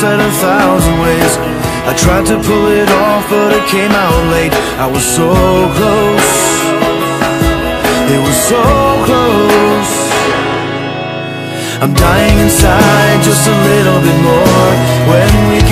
said a thousand ways. I tried to pull it off, but it came out late. I was so close, it was so close. I'm dying inside just a little bit more. When we